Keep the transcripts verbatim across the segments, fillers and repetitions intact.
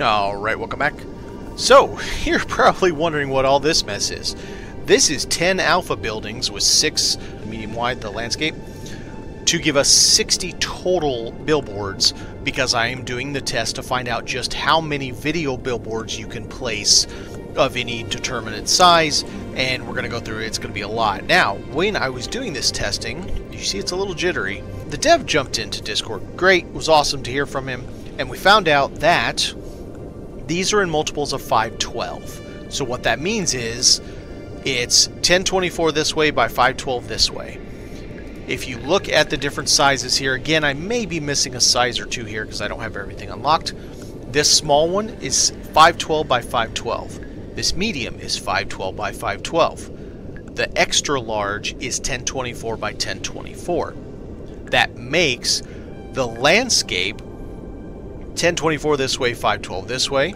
Alright, welcome back. So, you're probably wondering what all this mess is. This is ten alpha buildings with six medium wide, the landscape, to give us sixty total billboards, because I am doing the test to find out just how many video billboards you can place of any determinate size, and we're going to go through it. It's going to be a lot. Now, when I was doing this testing, you see it's a little jittery. The dev jumped into Discord. Great. It was awesome to hear from him. And we found out that these are in multiples of five twelve. So what that means is it's ten twenty-four this way by five twelve this way. If you look at the different sizes here, again, I may be missing a size or two here because I don't have everything unlocked. This small one is five twelve by five twelve. This medium is five twelve by five twelve. The extra large is ten twenty-four by ten twenty-four. That makes the landscape ten twenty-four this way, five twelve this way.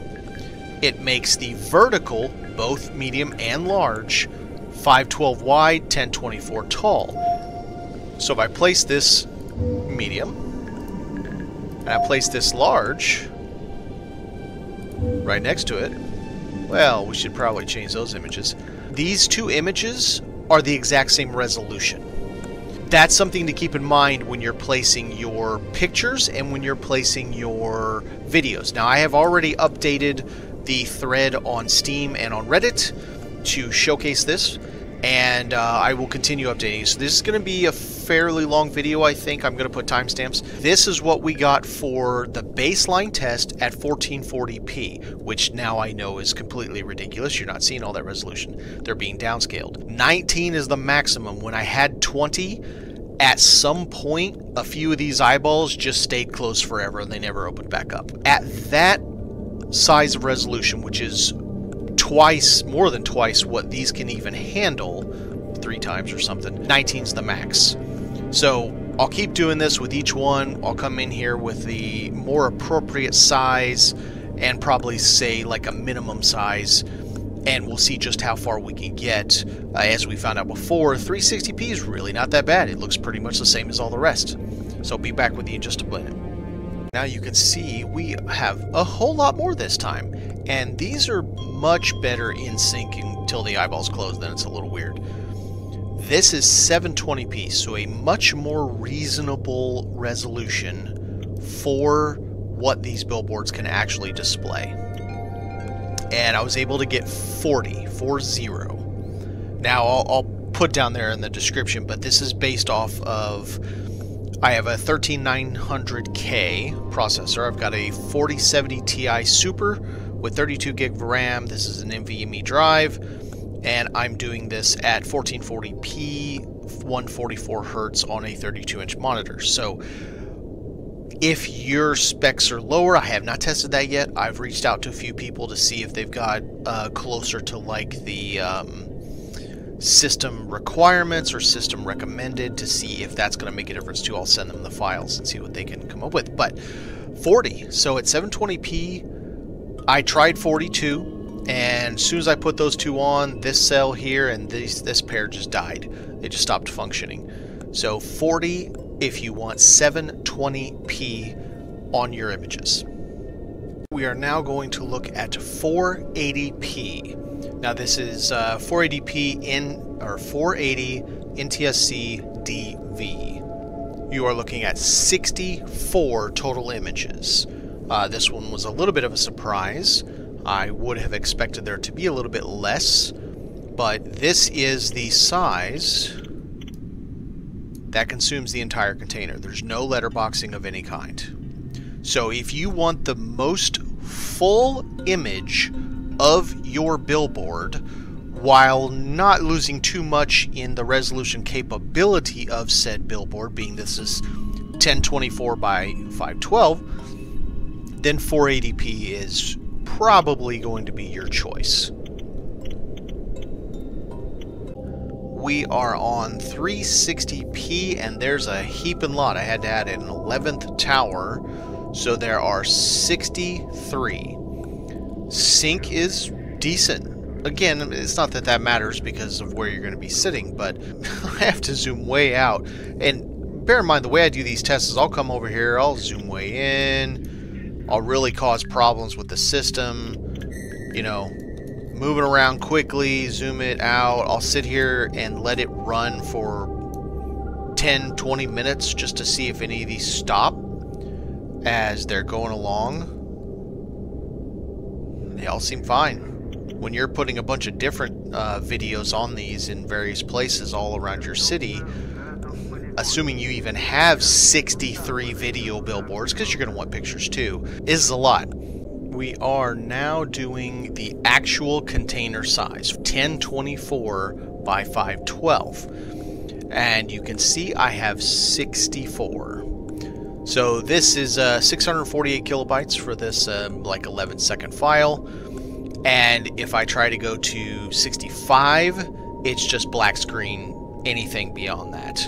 It makes the vertical, both medium and large, five twelve wide, ten twenty-four tall. So if I place this medium and I place this large right next to it, well, we should probably change those images. These two images are the exact same resolution. That's something to keep in mind when you're placing your pictures and when you're placing your videos. Now, I have already updated the thread on Steam and on Reddit to showcase this, and uh, I will continue updating. So this is going to be a fairly long video, I think. I'm going to put timestamps. This is what we got for the baseline test at fourteen forty p, which now I know is completely ridiculous. You're not seeing all that resolution. They're being downscaled. nineteen is the maximum. When I had twenty, at some point, a few of these eyeballs just stayed closed forever and they never opened back up. At that size of resolution, which is twice, more than twice what these can even handle, three times or something, nineteen's the max. So I'll keep doing this with each one. I'll come in here with the more appropriate size and probably say like a minimum size, and we'll see just how far we can get. Uh, as we found out before, three sixty p is really not that bad. It looks pretty much the same as all the rest. So I'll be back with you in just a minute. Now you can see we have a whole lot more this time, and these are much better in sync until the eyeballs close. Then it's a little weird. This is seven twenty p, so a much more reasonable resolution for what these billboards can actually display. And I was able to get forty, four zero. Now I'll, I'll put down there in the description, but this is based off of, I have a thirteen nine hundred K processor. I've got a forty seventy Ti Super with thirty-two gig of RAM. This is an N V M e drive, and I'm doing this at fourteen forty p, one forty-four hertz on a thirty-two inch monitor. So if your specs are lower, I have not tested that yet. I've reached out to a few people to see if they've got uh, closer to like the um, system requirements or system recommended, to see if that's going to make a difference too. I'll send them the files and see what they can come up with. But forty, so at seven twenty p, I tried forty-two. And as soon as I put those two on, this cell here and this, this pair just died. They just stopped functioning. So forty if you want seven twenty p on your images. We are now going to look at four eighty p. Now this is uh, four eighty p in, or four eighty N T S C D V. You are looking at sixty-four total images. Uh, this one was a little bit of a surprise. I would have expected there to be a little bit less, but this is the size that consumes the entire container. There's no letterboxing of any kind. So if you want the most full image of your billboard while not losing too much in the resolution capability of said billboard, being this is ten twenty-four by five twelve, then four eighty p is probably going to be your choice. We are on three sixty p, and there's a heaping lot. I had to add an eleventh tower, so there are sixty-three. Sync is decent. Again, it's not that that matters because of where you're going to be sitting, but I have to zoom way out. And bear in mind, the way I do these tests is I'll come over here, I'll zoom way in, I'll really cause problems with the system, you know, moving around quickly, zoom it out. I'll sit here and let it run for ten, twenty minutes just to see if any of these stop as they're going along. They all seem fine. When you're putting a bunch of different uh, videos on these in various places all around your city, assuming you even have sixty-three video billboards, because you're going to want pictures too, is a lot. We are now doing the actual container size, ten twenty-four by five twelve. And you can see I have sixty-four. So this is uh, six hundred forty-eight kilobytes for this uh, like eleven second file. And if I try to go to sixty-five, it's just black screen, anything beyond that.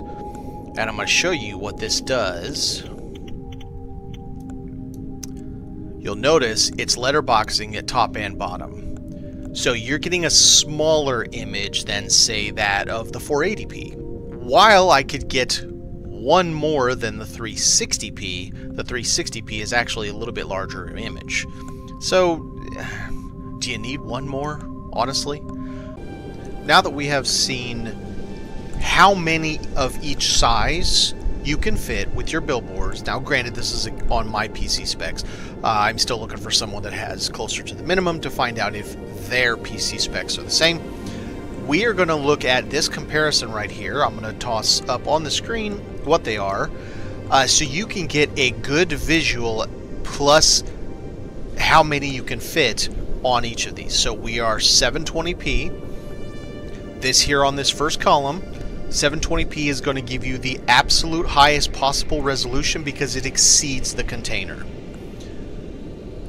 And I'm going to show you what this does. You'll notice it's letterboxing at top and bottom. So you're getting a smaller image than, say, that of the four eighty p. While I could get one more than the three sixty p, the three sixty p is actually a little bit larger image. So, do you need one more, honestly? Now that we have seen how many of each size you can fit with your billboards. Now, granted, this is on my P C specs. Uh, I'm still looking for someone that has closer to the minimum to find out if their P C specs are the same. We are going to look at this comparison right here. I'm going to toss up on the screen what they are, uh, so you can get a good visual plus how many you can fit on each of these. So we are seven twenty p. This here on this first column, seven twenty p is going to give you the absolute highest possible resolution because it exceeds the container.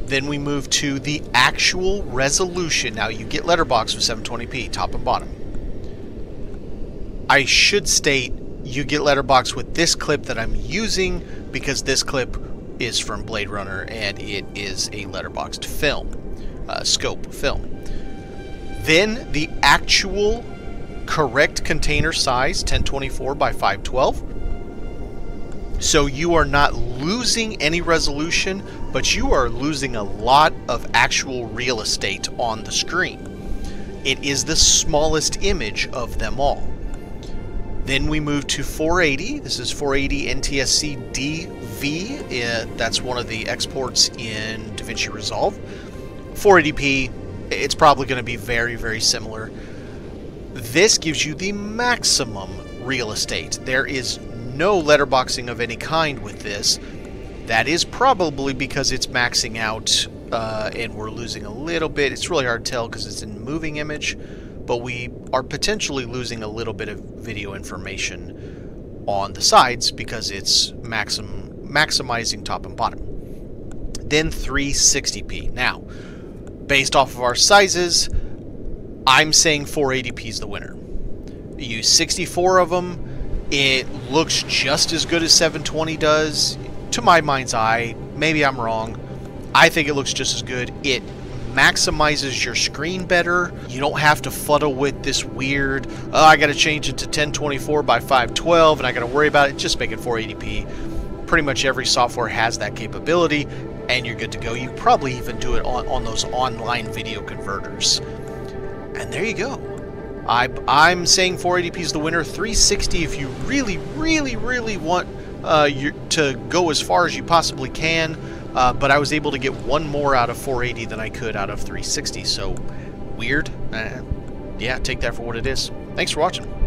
Then we move to the actual resolution. Now you get letterbox with seven twenty p, top and bottom. I should state you get letterbox with this clip that I'm using because this clip is from Blade Runner and it is a letterboxed film, uh, scope film. Then the actual correct container size, ten twenty-four by five twelve. So you are not losing any resolution, but you are losing a lot of actual real estate on the screen. It is the smallest image of them all. Then we move to four eighty. This is four eighty N T S C D V. Uh, that's one of the exports in DaVinci Resolve. four eighty p, it's probably going to be very, very similar. This gives you the maximum real estate. There is no letterboxing of any kind with this. That is probably because it's maxing out uh, and we're losing a little bit. It's really hard to tell because it's in moving image, but we are potentially losing a little bit of video information on the sides because it's maxim maximizing top and bottom. Then three sixty p. Now, based off of our sizes, I'm saying four eighty p is the winner. You use sixty-four of them. It looks just as good as seven twenty does. To my mind's eye, maybe I'm wrong. I think it looks just as good. It maximizes your screen better. You don't have to fuddle with this weird, oh, I got to change it to ten twenty-four by five twelve and I got to worry about it. Just make it four eighty p. Pretty much every software has that capability and you're good to go. You probably even do it on, on those online video converters. And there you go. I, I'm saying four eighty p is the winner. three sixty if you really, really, really want uh, your, to go as far as you possibly can. Uh, but I was able to get one more out of four eighty than I could out of three sixty. So weird. Uh, yeah, take that for what it is. Thanks for watching.